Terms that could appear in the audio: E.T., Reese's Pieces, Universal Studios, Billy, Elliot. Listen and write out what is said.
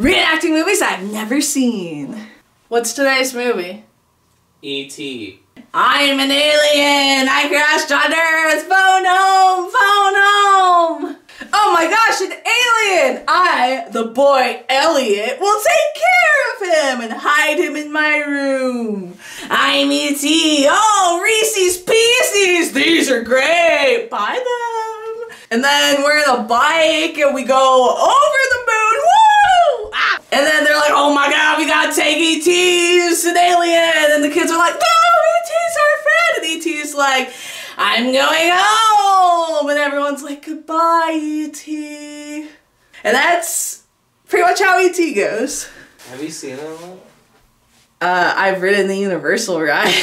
reenacting movies I've never seen. What's today's movie? E.T. I'm an alien! I crashed on Earth! Phone home! Phone home! Oh my gosh, an alien! I, the boy Elliot, will take care of him and hide him in my room. I'm E.T. Oh, Reese's Pieces! These are great! Buy them! And then we're on the bike and we go over the moon! Woo! Ah! And then they're like, oh my god, we gotta take E.T. It's an alien! And the kids are like, no, E.T.'s our friend! And E.T.'s like, I'm going home! And everyone's like, goodbye, E.T. And that's pretty much how E.T. goes. Have you seen that one? I've ridden the Universal ride.